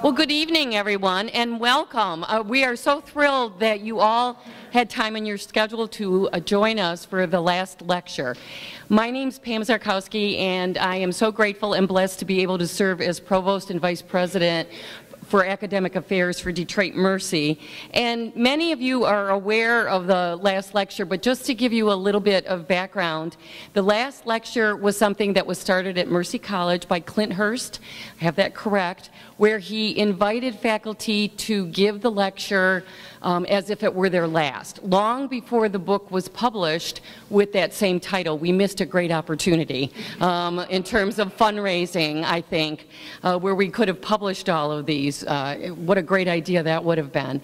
Well, good evening, everyone, and welcome. We are so thrilled that you all had time in your schedule to join us for the last lecture. My name's Pam Zarkowski, and I am so grateful and blessed to be able to serve as Provost and Vice President for Academic Affairs for Detroit Mercy. And many of you are aware of the last lecture, but just to give you a little bit of background, the last lecture was something that was started at Mercy College by Clint Hurst, I have that correct, where he invited faculty to give the lecture as if it were their last, long before the book was published with that same title. We missed a great opportunity in terms of fundraising, I think, where we could have published all of these. What a great idea that would have been.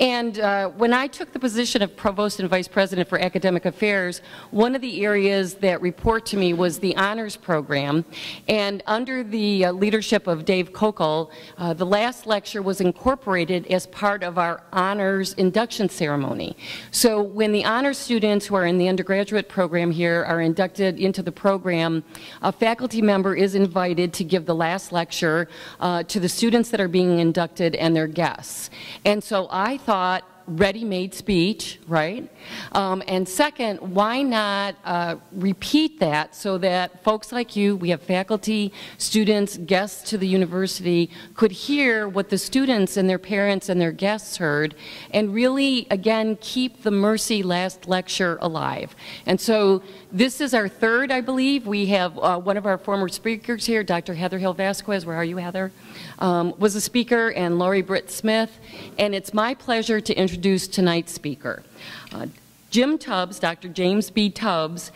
And when I took the position of Provost and Vice President for Academic Affairs, one of the areas that report to me was the honors program. And under the leadership of Dave Kokel, the last lecture was incorporated as part of our honors induction ceremony. So when the honor students who are in the undergraduate program here are inducted into the program, a faculty member is invited to give the last lecture to the students that are being inducted and their guests. And so I thought, ready-made speech, right? And second, why not repeat that so that folks like you, we have faculty, students, guests to the university, could hear what the students and their parents and their guests heard, and really, again, keep the Mercy last lecture alive. And so this is our third, I believe. We have one of our former speakers here, Dr. Heather Hill Vasquez. Where are you, Heather? Was a speaker, and Laurie Britt Smith. And it's my pleasure to introduce tonight's speaker. Jim Tubbs, Dr. James B. Tubbs,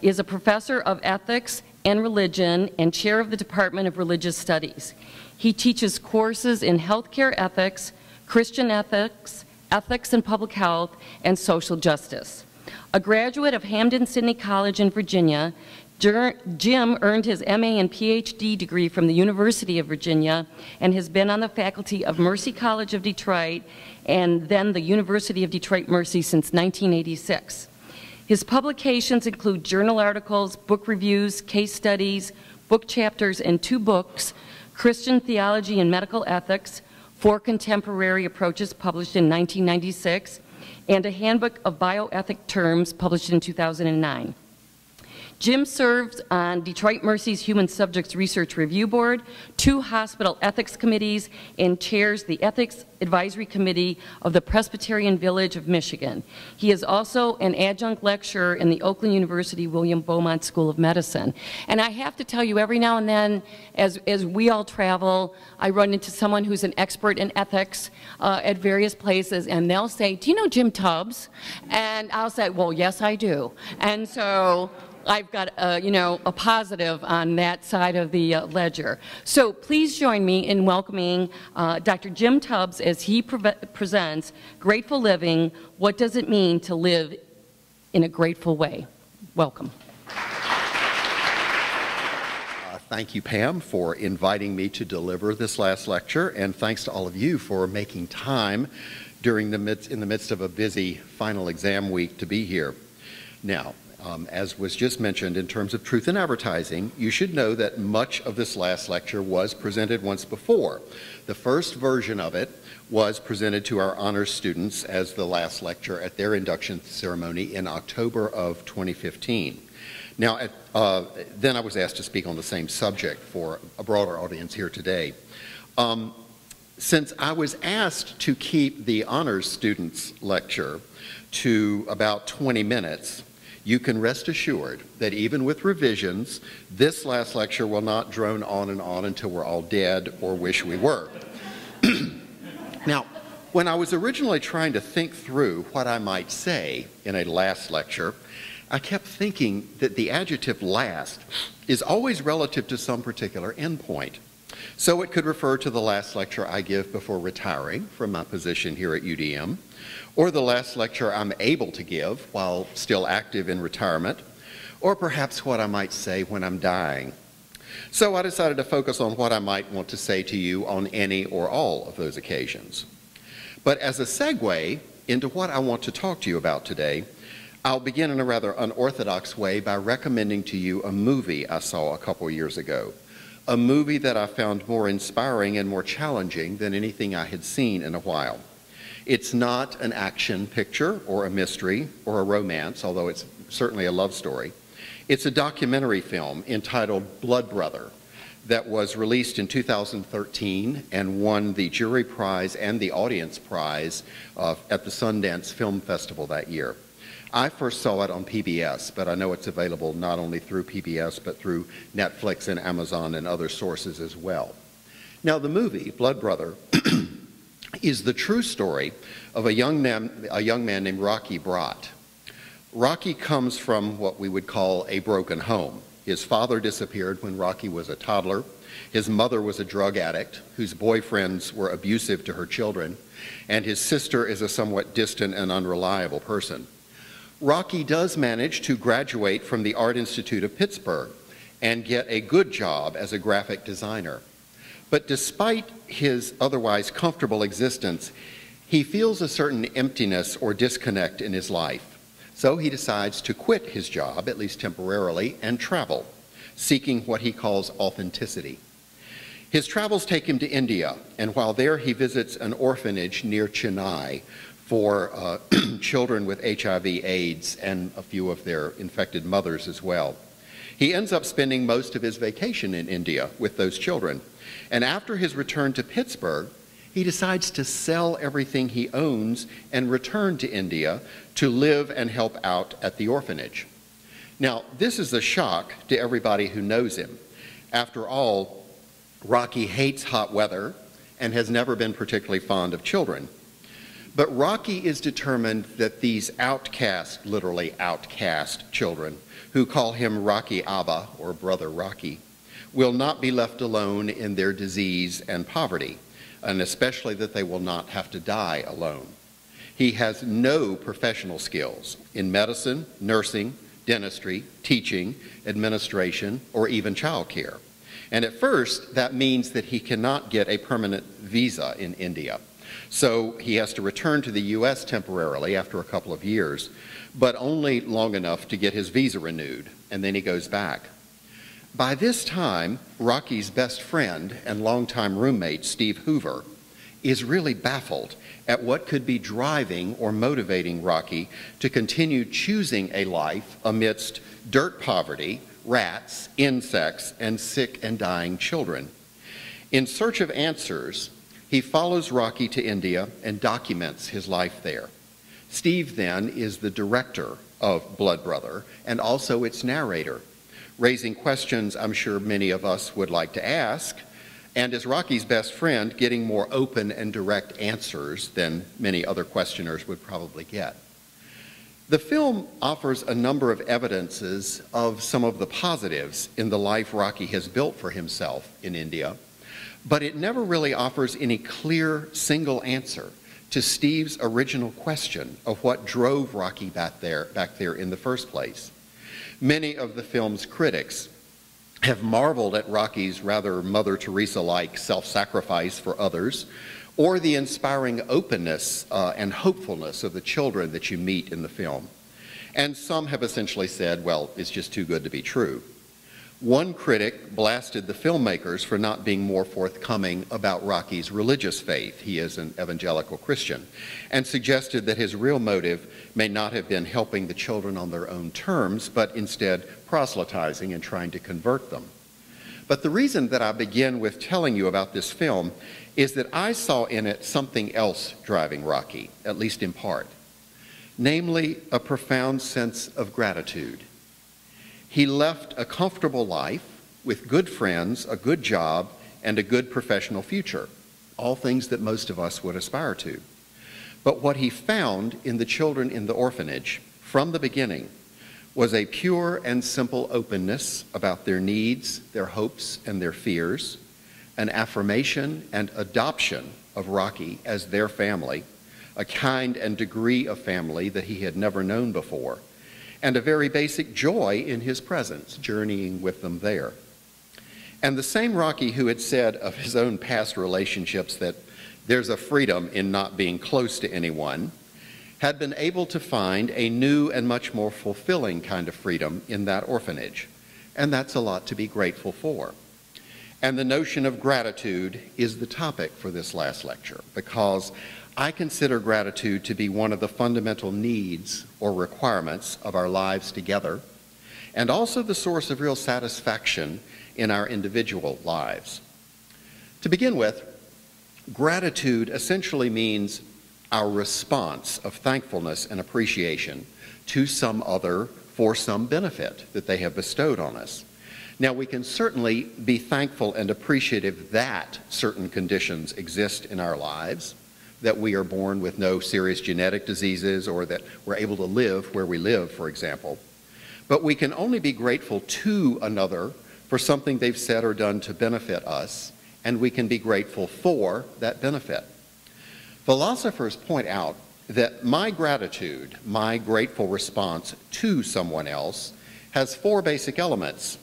is a professor of ethics and religion and chair of the Department of Religious Studies. He teaches courses in healthcare ethics, Christian ethics, ethics in public health, and social justice. A graduate of Hampden-Sydney College in Virginia, Jim earned his MA and PhD degree from the University of Virginia and has been on the faculty of Mercy College of Detroit and then the University of Detroit Mercy since 1986. His publications include journal articles, book reviews, case studies, book chapters, and two books, Christian Theology and Medical Ethics, Four Contemporary Approaches, published in 1996, and a Handbook of Bioethic Terms, published in 2009. Jim serves on Detroit Mercy's Human Subjects Research Review Board, two hospital ethics committees, and chairs the Ethics Advisory Committee of the Presbyterian Village of Michigan. He is also an adjunct lecturer in the Oakland University William Beaumont School of Medicine. And I have to tell you, every now and then, as we all travel, I run into someone who's an expert in ethics at various places, and they'll say, "Do you know Jim Tubbs?" And I'll say, "Well, yes, I do." And so I've got you know, a positive on that side of the ledger. So please join me in welcoming Dr. Jim Tubbs as he presents Grateful Living, What Does It Mean to Live in a Grateful Way? Welcome. Thank you, Pam, for inviting me to deliver this last lecture, and thanks to all of you for making time during in the midst of a busy final exam week to be here. Now, as was just mentioned, in terms of truth in advertising, you should know that much of this last lecture was presented once before. The first version of it was presented to our honors students as the last lecture at their induction ceremony in October of 2015. Now, then I was asked to speak on the same subject for a broader audience here today. Since I was asked to keep the honors students lecture to about 20 minutes, you can rest assured that even with revisions, this last lecture will not drone on and on until we're all dead or wish we were. Now, when I was originally trying to think through what I might say in a last lecture, I kept thinking that the adjective last is always relative to some particular endpoint. So it could refer to the last lecture I give before retiring from my position here at UDM, or the last lecture I'm able to give while still active in retirement, or perhaps what I might say when I'm dying. So I decided to focus on what I might want to say to you on any or all of those occasions. But as a segue into what I want to talk to you about today, I'll begin in a rather unorthodox way by recommending to you a movie I saw a couple years ago. a movie that I found more inspiring and more challenging than anything I had seen in a while. It's not an action picture or a mystery or a romance, although it's certainly a love story. It's a documentary film entitled Blood Brother that was released in 2013 and won the jury prize and the audience prize at the Sundance Film Festival that year. I first saw it on PBS, but I know it's available not only through PBS, but through Netflix and Amazon and other sources as well. Now, the movie, Blood Brother, is the true story of a young man named Rocky Brot. Rocky comes from what we would call a broken home. His father disappeared when Rocky was a toddler. His mother was a drug addict whose boyfriends were abusive to her children, and his sister is a somewhat distant and unreliable person. Rocky does manage to graduate from the Art Institute of Pittsburgh and get a good job as a graphic designer. But despite his otherwise comfortable existence, he feels a certain emptiness or disconnect in his life. So he decides to quit his job, at least temporarily, and travel, seeking what he calls authenticity. His travels take him to India, and while there he visits an orphanage near Chennai for children with HIV/AIDS and a few of their infected mothers as well. He ends up spending most of his vacation in India with those children. And after his return to Pittsburgh, he decides to sell everything he owns and return to India to live and help out at the orphanage. Now, this is a shock to everybody who knows him. After all, Rocky hates hot weather and has never been particularly fond of children. But Rocky is determined that these outcast, literally outcast children, who call him Rocky Abba, or Brother Rocky, will not be left alone in their disease and poverty, and especially that they will not have to die alone. He has no professional skills in medicine, nursing, dentistry, teaching, administration, or even childcare. And at first, that means that he cannot get a permanent visa in India. So he has to return to the U.S. temporarily after a couple of years, but only long enough to get his visa renewed, and then he goes back. By this time, Rocky's best friend and longtime roommate, Steve Hoover, is really baffled at what could be driving or motivating Rocky to continue choosing a life amidst dirt poverty, rats, insects, and sick and dying children. In search of answers, he follows Rocky to India and documents his life there. Steve then is the director of Blood Brother and also its narrator, raising questions I'm sure many of us would like to ask, and as Rocky's best friend, getting more open and direct answers than many other questioners would probably get. The film offers a number of evidences of some of the positives in the life Rocky has built for himself in India, but it never really offers any clear single answer to Steve's original question of what drove Rocky back there in the first place. Many of the film's critics have marveled at Rocky's rather Mother Teresa-like self-sacrifice for others, or the inspiring openness and hopefulness of the children that you meet in the film. And some have essentially said, well, it's just too good to be true. One critic blasted the filmmakers for not being more forthcoming about Rocky's religious faith. He is an evangelical Christian, and suggested that his real motive may not have been helping the children on their own terms, but instead proselytizing and trying to convert them. But the reason that I begin with telling you about this film is that I saw in it something else driving Rocky, at least in part, namely a profound sense of gratitude. He left a comfortable life with good friends, a good job, and a good professional future, all things that most of us would aspire to. But what he found in the children in the orphanage from the beginning was a pure and simple openness about their needs, their hopes, and their fears, an affirmation and adoption of Rocky as their family, a kind and degree of family that he had never known before, and a very basic joy in his presence, journeying with them there. And the same Rocky who had said of his own past relationships that there's a freedom in not being close to anyone, had been able to find a new and much more fulfilling kind of freedom in that orphanage. And that's a lot to be grateful for. And the notion of gratitude is the topic for this last lecture, because I consider gratitude to be one of the fundamental needs or requirements of our lives together, and also the source of real satisfaction in our individual lives. To begin with, gratitude essentially means our response of thankfulness and appreciation to some other for some benefit that they have bestowed on us. Now, we can certainly be thankful and appreciative that certain conditions exist in our lives, that we are born with no serious genetic diseases, or that we're able to live where we live, for example. But we can only be grateful to another for something they've said or done to benefit us, and we can be grateful for that benefit. Philosophers point out that my gratitude, my grateful response to someone else, has four basic elements: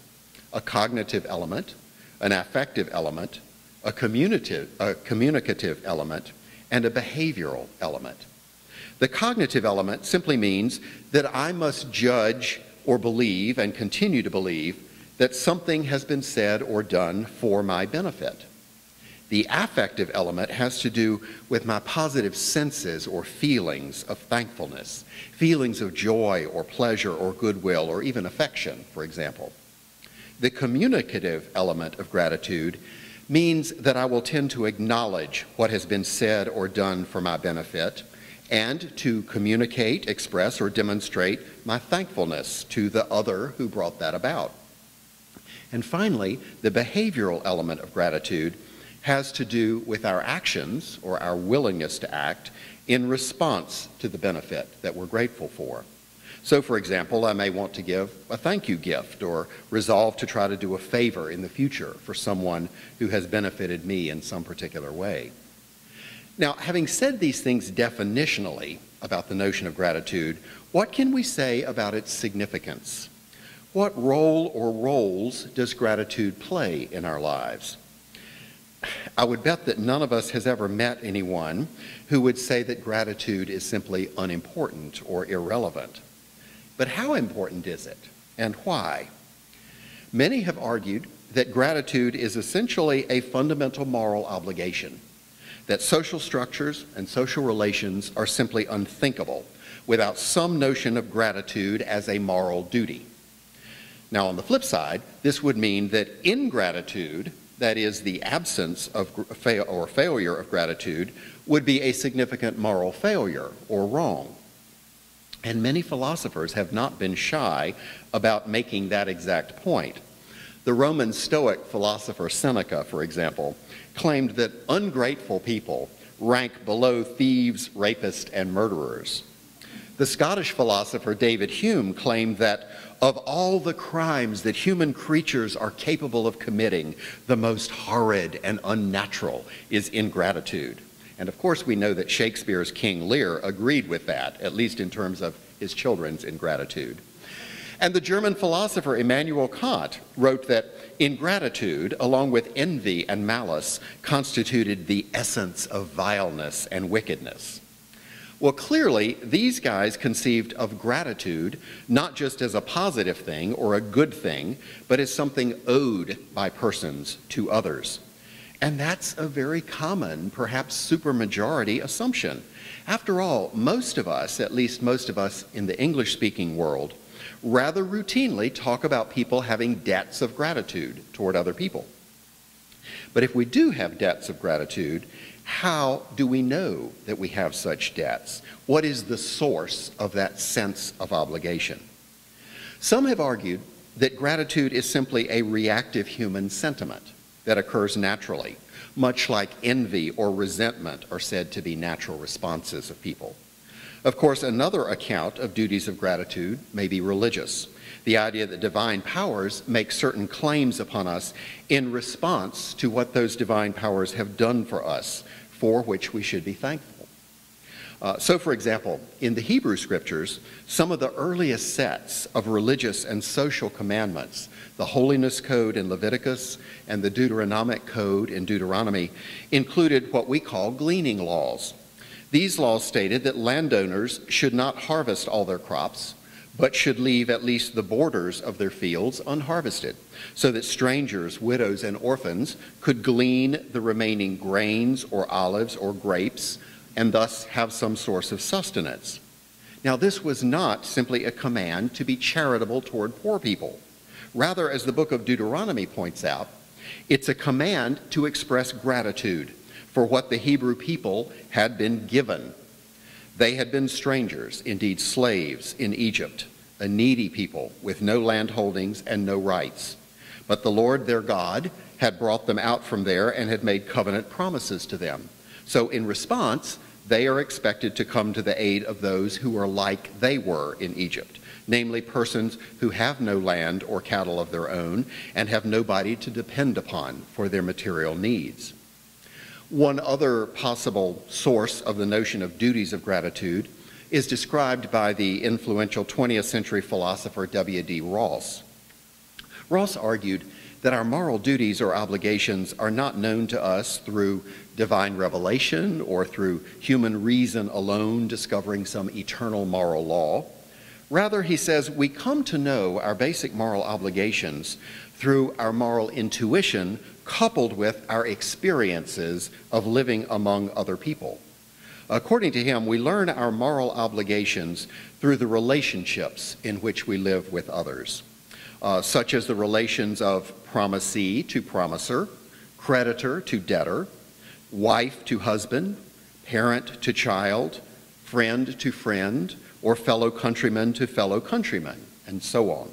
a cognitive element, an affective element, a communicative element, and a behavioral element. The cognitive element simply means that I must judge or believe and continue to believe that something has been said or done for my benefit. The affective element has to do with my positive senses or feelings of thankfulness, feelings of joy or pleasure or goodwill or even affection, for example. The communicative element of gratitude means that I will tend to acknowledge what has been said or done for my benefit and to communicate, express, or demonstrate my thankfulness to the other who brought that about. And finally, the behavioral element of gratitude has to do with our actions or our willingness to act in response to the benefit that we're grateful for. So, for example, I may want to give a thank you gift or resolve to try to do a favor in the future for someone who has benefited me in some particular way. Now, having said these things definitionally about the notion of gratitude, what can we say about its significance? What role or roles does gratitude play in our lives? I would bet that none of us has ever met anyone who would say that gratitude is simply unimportant or irrelevant. But how important is it, and why? Many have argued that gratitude is essentially a fundamental moral obligation, that social structures and social relations are simply unthinkable without some notion of gratitude as a moral duty. Now, on the flip side, this would mean that ingratitude, that is, the absence of or failure of gratitude, would be a significant moral failure or wrong. And many philosophers have not been shy about making that exact point. The Roman Stoic philosopher Seneca, for example, claimed that ungrateful people rank below thieves, rapists, and murderers. The Scottish philosopher David Hume claimed that of all the crimes that human creatures are capable of committing, the most horrid and unnatural is ingratitude. And of course, we know that Shakespeare's King Lear agreed with that, at least in terms of his children's ingratitude. And the German philosopher Immanuel Kant wrote that ingratitude, along with envy and malice, constituted the essence of vileness and wickedness. Well, clearly, these guys conceived of gratitude not just as a positive thing or a good thing, but as something owed by persons to others. And that's a very common, perhaps supermajority assumption. After all, most of us, at least most of us in the English-speaking world, rather routinely talk about people having debts of gratitude toward other people. But if we do have debts of gratitude, how do we know that we have such debts? What is the source of that sense of obligation? Some have argued that gratitude is simply a reactive human sentiment that occurs naturally, much like envy or resentment are said to be natural responses of people. Of course, another account of duties of gratitude may be religious, the idea that divine powers make certain claims upon us in response to what those divine powers have done for us, for which we should be thankful. So, for example, in the Hebrew Scriptures, some of the earliest sets of religious and social commandments, the Holiness Code in Leviticus and the Deuteronomic Code in Deuteronomy, included what we call gleaning laws. These laws stated that landowners should not harvest all their crops, but should leave at least the borders of their fields unharvested, so that strangers, widows, and orphans could glean the remaining grains or olives or grapes, and thus have some source of sustenance. Now, this was not simply a command to be charitable toward poor people. Rather, as the book of Deuteronomy points out, it's a command to express gratitude for what the Hebrew people had been given. They had been strangers, indeed slaves, in Egypt, a needy people with no land holdings and no rights. But the Lord their God had brought them out from there and had made covenant promises to them. So in response, they are expected to come to the aid of those who are like they were in Egypt, namely persons who have no land or cattle of their own and have nobody to depend upon for their material needs. One other possible source of the notion of duties of gratitude is described by the influential 20th century philosopher W.D. Ross. Ross argued that our moral duties or obligations are not known to us through divine revelation or through human reason alone discovering some eternal moral law. Rather, he says, we come to know our basic moral obligations through our moral intuition coupled with our experiences of living among other people. According to him, we learn our moral obligations through the relationships in which we live with others, such as the relations of promisee to promisor, creditor to debtor, wife to husband, parent to child, friend to friend, or fellow countrymen, and so on.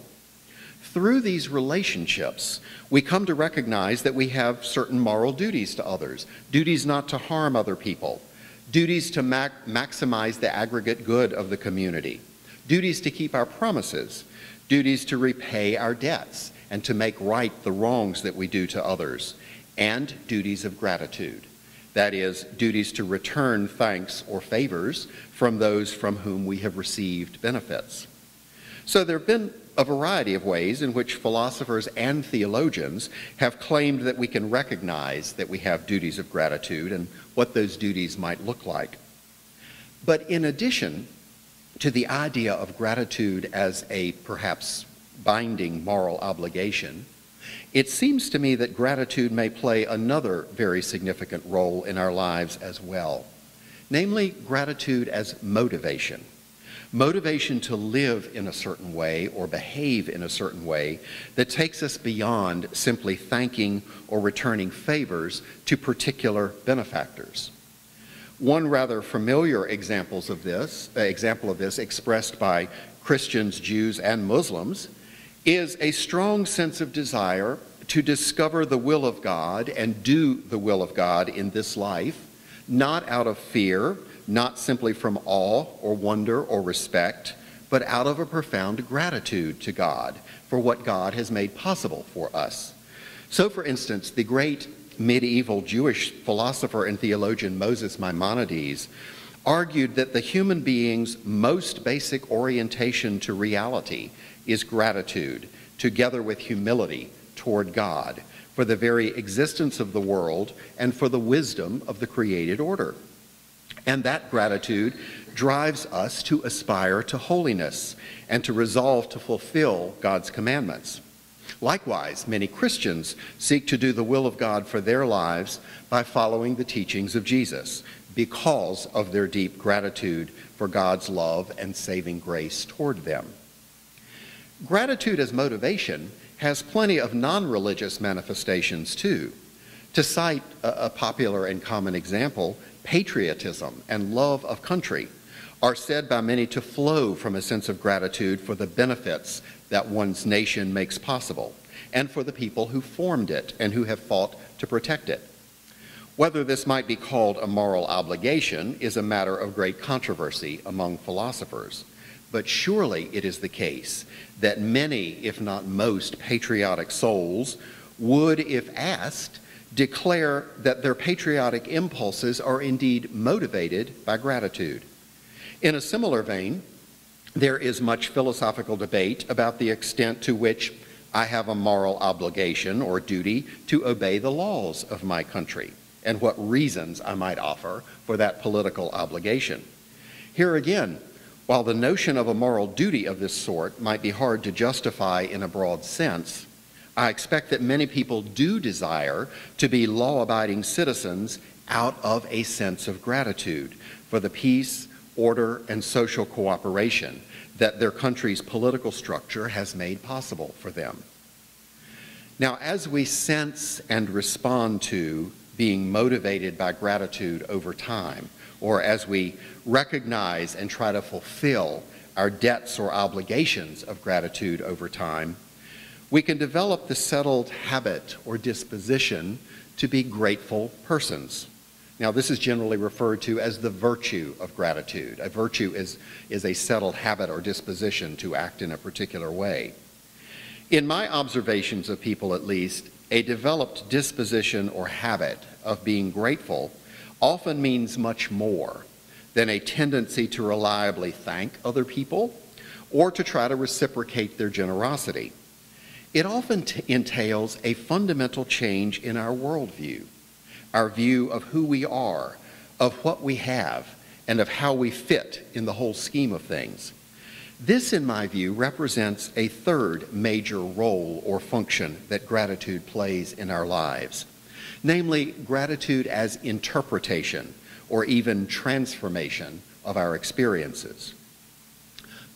Through these relationships, we come to recognize that we have certain moral duties to others, duties not to harm other people, duties to maximize the aggregate good of the community, duties to keep our promises, duties to repay our debts and to make right the wrongs that we do to others, and duties of gratitude. That is, duties to return thanks or favors from those from whom we have received benefits. So there have been a variety of ways in which philosophers and theologians have claimed that we can recognize that we have duties of gratitude and what those duties might look like. But in addition to the idea of gratitude as a perhaps binding moral obligation, it seems to me that gratitude may play another very significant role in our lives as well, namely gratitude as motivation. Motivation to live in a certain way or behave in a certain way that takes us beyond simply thanking or returning favors to particular benefactors. One rather familiar example of this expressed by Christians, Jews, and Muslims is a strong sense of desire to discover the will of God and do the will of God in this life, not out of fear, not simply from awe or wonder or respect, but out of a profound gratitude to God for what God has made possible for us. So, for instance, the great medieval Jewish philosopher and theologian Moses Maimonides argued that the human being's most basic orientation to reality is gratitude, together with humility toward God, for the very existence of the world and for the wisdom of the created order. And that gratitude drives us to aspire to holiness and to resolve to fulfill God's commandments. Likewise, many Christians seek to do the will of God for their lives by following the teachings of Jesus because of their deep gratitude for God's love and saving grace toward them. Gratitude as motivation has plenty of non-religious manifestations too. To cite a popular and common example, patriotism and love of country are said by many to flow from a sense of gratitude for the benefits that one's nation makes possible and for the people who formed it and who have fought to protect it. Whether this might be called a moral obligation is a matter of great controversy among philosophers, but surely it is the case that many, if not most, patriotic souls would, if asked, declare that their patriotic impulses are indeed motivated by gratitude. In a similar vein, there is much philosophical debate about the extent to which I have a moral obligation or duty to obey the laws of my country and what reasons I might offer for that political obligation. Here again, While the notion of a moral duty of this sort might be hard to justify in a broad sense, I expect that many people do desire to be law-abiding citizens out of a sense of gratitude for the peace, order, and social cooperation that their country's political structure has made possible for them. Now, as we sense and respond to being motivated by gratitude over time, or as we recognize and try to fulfill our debts or obligations of gratitude over time, we can develop the settled habit or disposition to be grateful persons. Now, this is generally referred to as the virtue of gratitude. A virtue is a settled habit or disposition to act in a particular way. In my observations of people, at least, a developed disposition or habit of being grateful often means much more than a tendency to reliably thank other people or to try to reciprocate their generosity. It often entails a fundamental change in our worldview, our view of who we are, of what we have, and of how we fit in the whole scheme of things. This, in my view, represents a third major role or function that gratitude plays in our lives, namely gratitude as interpretation or even transformation of our experiences.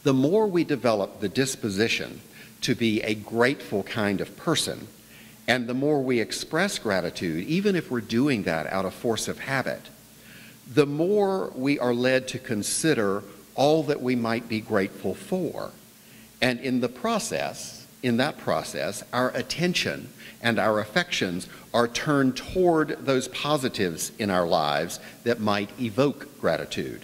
The more we develop the disposition to be a grateful kind of person, and the more we express gratitude, even if we're doing that out of force of habit, the more we are led to consider all that we might be grateful for. And in that process, our attention and our affections are turned toward those positives in our lives that might evoke gratitude.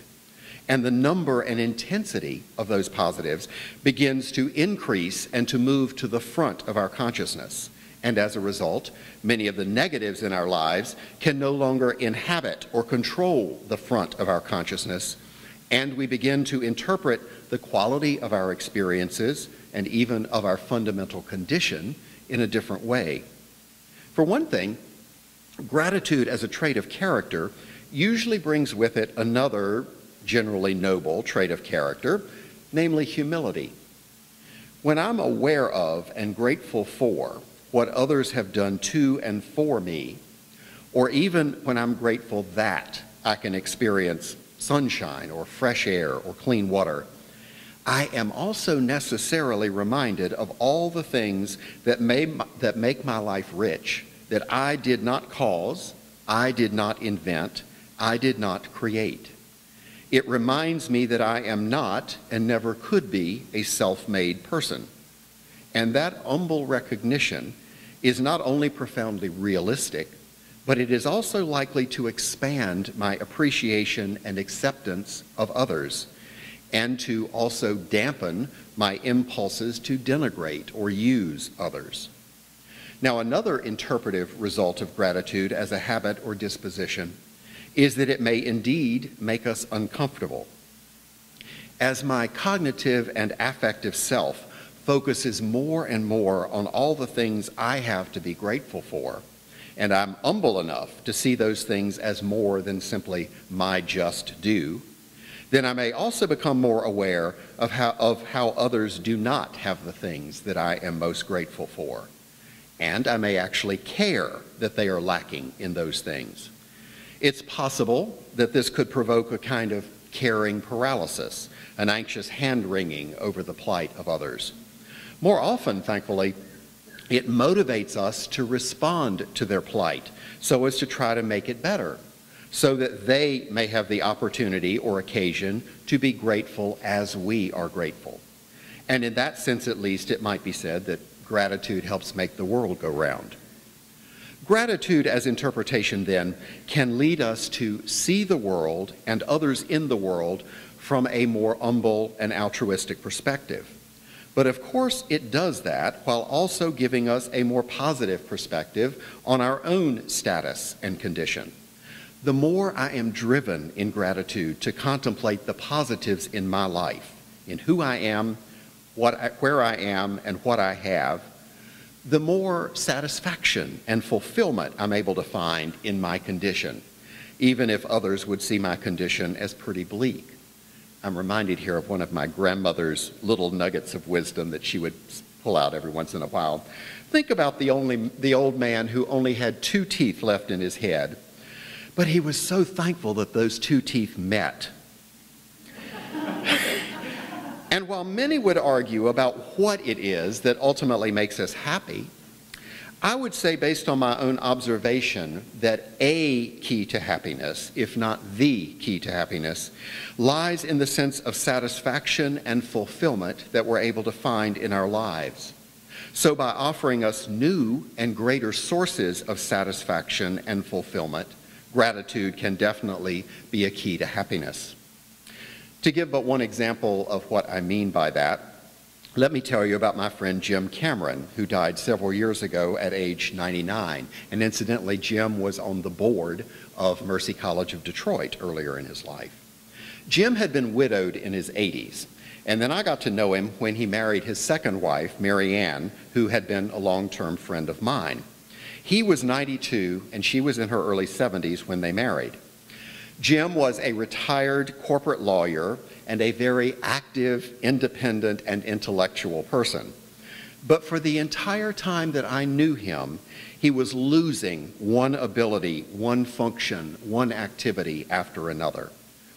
And the number and intensity of those positives begins to increase and to move to the front of our consciousness. And as a result, many of the negatives in our lives can no longer inhabit or control the front of our consciousness, and we begin to interpret the quality of our experiences and even of our fundamental condition in a different way. For one thing, gratitude as a trait of character usually brings with it another generally noble trait of character, namely humility. When I'm aware of and grateful for what others have done to and for me, or even when I'm grateful that I can experience sunshine or fresh air or clean water, I am also necessarily reminded of all the things that make my life rich, that I did not cause, I did not invent, I did not create. It reminds me that I am not and never could be a self-made person. And that humble recognition is not only profoundly realistic, but it is also likely to expand my appreciation and acceptance of others, and to also dampen my impulses to denigrate or use others. Now, another interpretive result of gratitude as a habit or disposition is that it may indeed make us uncomfortable. As my cognitive and affective self focuses more and more on all the things I have to be grateful for, and I'm humble enough to see those things as more than simply my just due, then I may also become more aware of how others do not have the things that I am most grateful for. And I may actually care that they are lacking in those things. It's possible that this could provoke a kind of caring paralysis, an anxious hand-wringing over the plight of others. More often, thankfully, it motivates us to respond to their plight so as to try to make it better, so that they may have the opportunity or occasion to be grateful as we are grateful. And in that sense, at least, it might be said that gratitude helps make the world go round. Gratitude as interpretation, then, can lead us to see the world and others in the world from a more humble and altruistic perspective. But of course, it does that while also giving us a more positive perspective on our own status and condition. The more I am driven in gratitude to contemplate the positives in my life, in who I am, where I am, and what I have, the more satisfaction and fulfillment I'm able to find in my condition, even if others would see my condition as pretty bleak. I'm reminded here of one of my grandmother's little nuggets of wisdom that she would pull out every once in a while. Think about the old man who only had 2 teeth left in his head, but he was so thankful that those 2 teeth met. And while many would argue about what it is that ultimately makes us happy, I would say, based on my own observation, that a key to happiness, if not the key to happiness, lies in the sense of satisfaction and fulfillment that we're able to find in our lives. So by offering us new and greater sources of satisfaction and fulfillment, gratitude can definitely be a key to happiness. To give but one example of what I mean by that, let me tell you about my friend Jim Cameron, who died several years ago at age 99. And incidentally, Jim was on the board of Mercy College of Detroit earlier in his life. Jim had been widowed in his 80s, and then I got to know him when he married his second wife, Mary Ann, who had been a long-term friend of mine. He was 92, and she was in her early 70s when they married. Jim was a retired corporate lawyer and a very active, independent, and intellectual person. But for the entire time that I knew him, he was losing one ability, one function, one activity after another.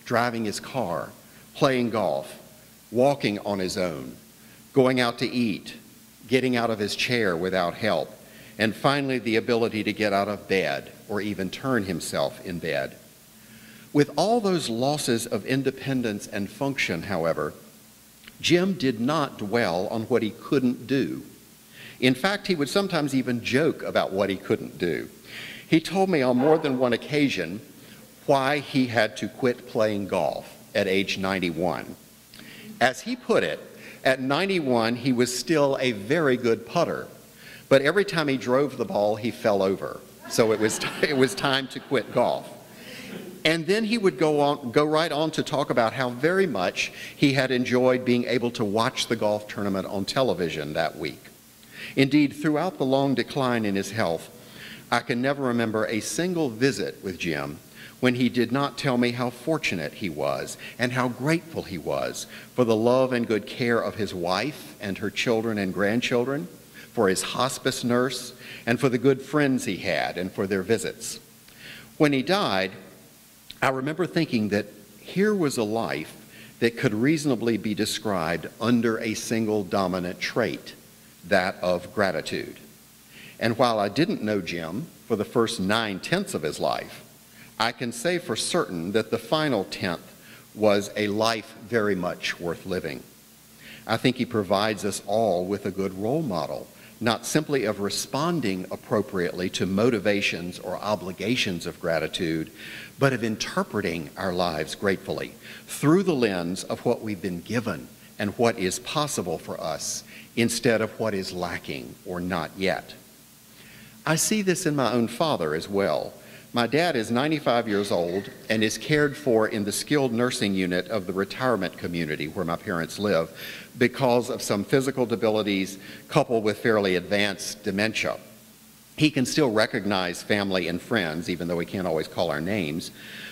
Driving his car, playing golf, walking on his own, going out to eat, getting out of his chair without help, and finally the ability to get out of bed or even turn himself in bed. With all those losses of independence and function, however, Jim did not dwell on what he couldn't do. In fact, he would sometimes even joke about what he couldn't do. He told me on more than one occasion why he had to quit playing golf at age 91. As he put it, at 91, he was still a very good putter, but every time he drove the ball, he fell over. So it was time to quit golf. And then he would go right on to talk about how very much he had enjoyed being able to watch the golf tournament on television that week. Indeed, throughout the long decline in his health, I can never remember a single visit with Jim when he did not tell me how fortunate he was and how grateful he was for the love and good care of his wife and her children and grandchildren, for his hospice nurse, and for the good friends he had and for their visits. When he died, I remember thinking that here was a life that could reasonably be described under a single dominant trait, that of gratitude. And while I didn't know Jim for the first 9/10 of his life, I can say for certain that the final 10th was a life very much worth living. I think he provides us all with a good role model, not simply of responding appropriately to motivations or obligations of gratitude, but of interpreting our lives gratefully through the lens of what we've been given and what is possible for us instead of what is lacking or not yet. I see this in my own father as well. My dad is 95 years old and is cared for in the skilled nursing unit of the retirement community where my parents live because of some physical debilities coupled with fairly advanced dementia. He can still recognize family and friends, even though he can't always call our names,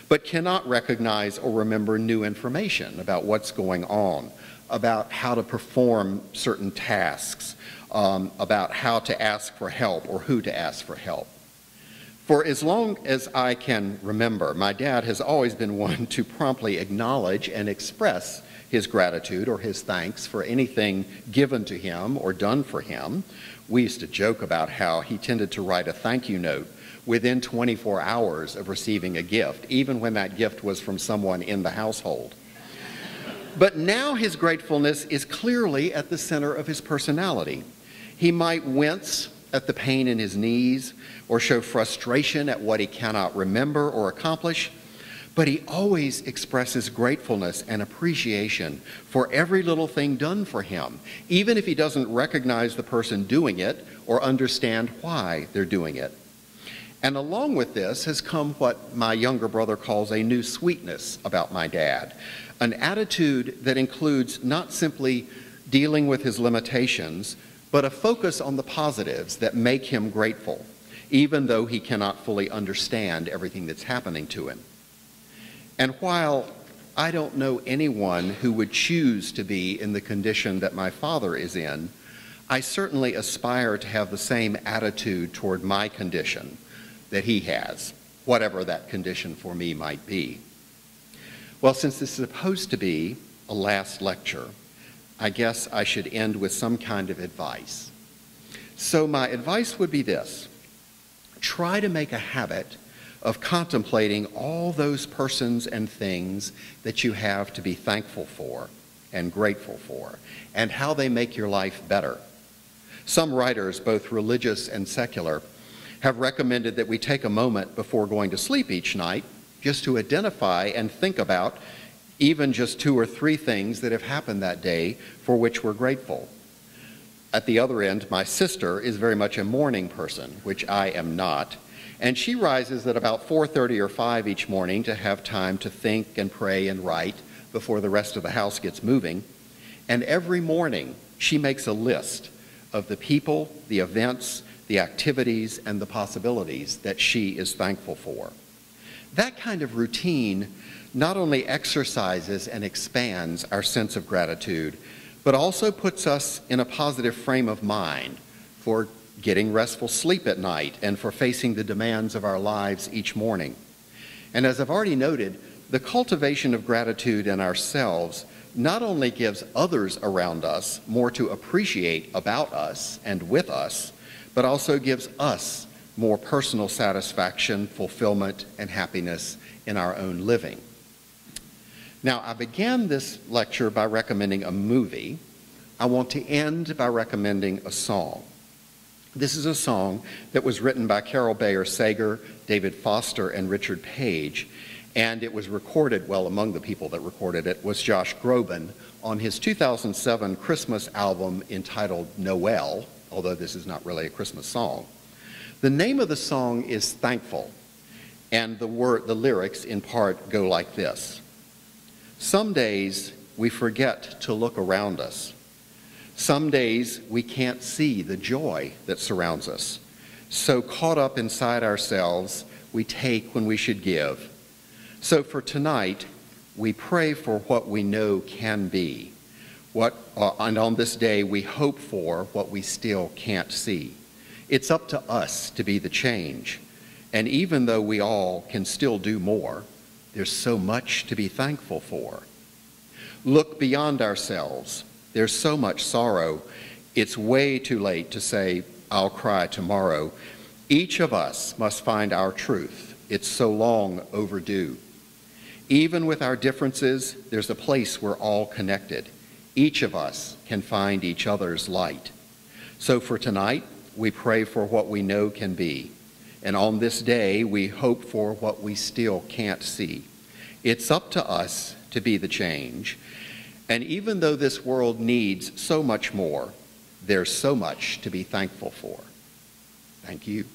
but cannot recognize or remember new information about what's going on, about how to perform certain tasks, about how to ask for help or who to ask for help. For as long as I can remember, my dad has always been one to promptly acknowledge and express his gratitude or his thanks for anything given to him or done for him. We used to joke about how he tended to write a thank you note within 24 hours of receiving a gift, even when that gift was from someone in the household. But now his gratefulness is clearly at the center of his personality. He might wince at the pain in his knees or show frustration at what he cannot remember or accomplish, but he always expresses gratefulness and appreciation for every little thing done for him, even if he doesn't recognize the person doing it or understand why they're doing it. And along with this has come what my younger brother calls a new sweetness about my dad, an attitude that includes not simply dealing with his limitations, but a focus on the positives that make him grateful, even though he cannot fully understand everything that's happening to him. And while I don't know anyone who would choose to be in the condition that my father is in. I certainly aspire to have the same attitude toward my condition that he has, whatever that condition for me might be. Well, since this is supposed to be a last lecture, I guess I should end with some kind of advice. So my advice would be this: try to make a habit of contemplating all those persons and things that you have to be thankful for and grateful for, and how they make your life better. Some writers, both religious and secular, have recommended that we take a moment before going to sleep each night just to identify and think about even just 2 or 3 things that have happened that day for which we're grateful. At the other end, my sister is very much a morning person, which I am not, and she rises at about 4:30 or 5 each morning to have time to think and pray and write before the rest of the house gets moving. And every morning, she makes a list of the people, the events, the activities, and the possibilities that she is thankful for. That kind of routine not only exercises and expands our sense of gratitude, but also puts us in a positive frame of mind for getting restful sleep at night and for facing the demands of our lives each morning. And as I've already noted, the cultivation of gratitude in ourselves not only gives others around us more to appreciate about us and with us, but also gives us more personal satisfaction, fulfillment, and happiness in our own living. Now, I began this lecture by recommending a movie. I want to end by recommending a song. This is a song that was written by Carol Bayer Sager, David Foster, and Richard Page, and it was recorded, well, among the people that recorded it was Josh Groban on his 2007 Christmas album entitled Noel, although this is not really a Christmas song. The name of the song is Thankful, and the lyrics in part go like this. Some days we forget to look around us. Some days we can't see the joy that surrounds us. So caught up inside ourselves, we take when we should give. So for tonight, we pray for what we know can be. And on this day, we hope for what we still can't see. It's up to us to be the change. And even though we all can still do more, there's so much to be thankful for. Look beyond ourselves. There's so much sorrow. It's way too late to say, I'll cry tomorrow. Each of us must find our truth. It's so long overdue. Even with our differences, there's a place we're all connected. Each of us can find each other's light. So for tonight, we pray for what we know can be. And on this day, we hope for what we still can't see. It's up to us to be the change. And even though this world needs so much more, there's so much to be thankful for. Thank you.